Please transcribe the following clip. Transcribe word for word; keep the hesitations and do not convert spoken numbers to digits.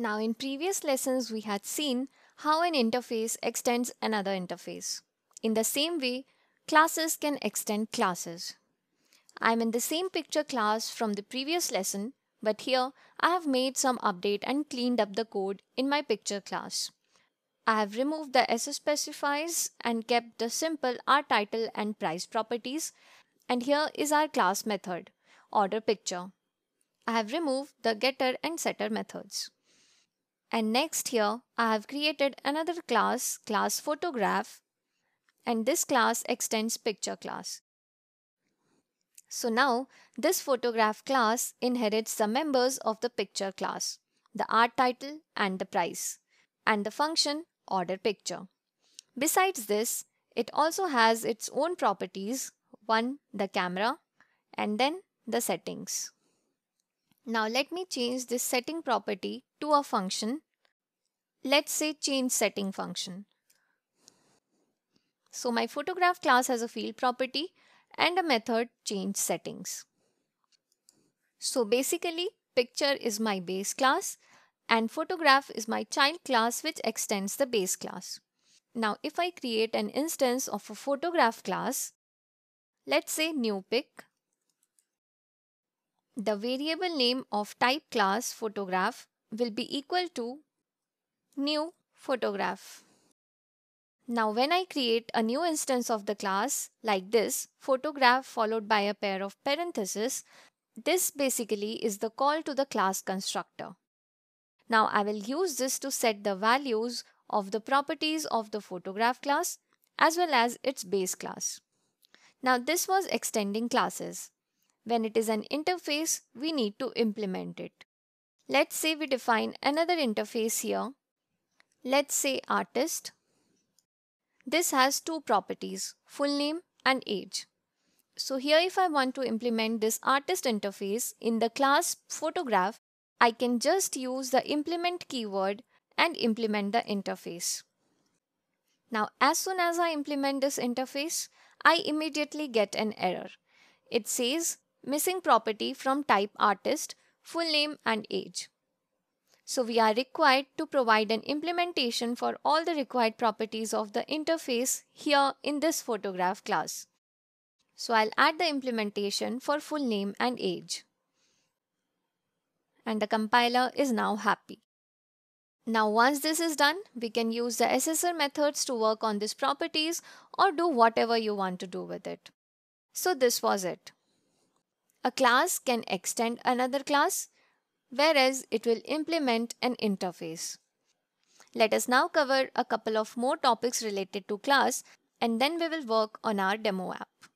Now in previous lessons we had seen how an interface extends another interface. In the same way, classes can extend classes. I am in the same picture class from the previous lesson, but here I have made some update and cleaned up the code in my picture class. I have removed the S specifiers and kept the simple R title and price properties, and here is our class method, order picture. I have removed the getter and setter methods. And next here, I have created another class, class photograph, and this class extends picture class. So now, this photograph class inherits the members of the picture class, the art title and the price, and the function order picture. Besides this, it also has its own properties, one the camera, and then the settings. Now let me change this setting property to a function. Let's say change setting function. So my photograph class has a field property and a method change settings. So basically, picture is my base class and photograph is my child class which extends the base class. Now if I create an instance of a photograph class, let's say new pic. The variable name of type class photograph will be equal to new photograph. Now when I create a new instance of the class like this, photograph followed by a pair of parentheses, this basically is the call to the class constructor. Now I will use this to set the values of the properties of the photograph class as well as its base class. Now this was extending classes. When it is an interface, we need to implement it. Let's say we define another interface here. Let's say artist. This has two properties, full name and age. So here if I want to implement this artist interface in the class photograph, I can just use the implement keyword and implement the interface. Now as soon as I implement this interface, I immediately get an error. It says, missing property from type artist, full name and age. So we are required to provide an implementation for all the required properties of the interface here in this photograph class. So I'll add the implementation for full name and age. And the compiler is now happy. Now once this is done, we can use the S S R methods to work on these properties or do whatever you want to do with it. So this was it. A class can extend another class, whereas it will implement an interface. Let us now cover a couple of more topics related to class, and then we will work on our demo app.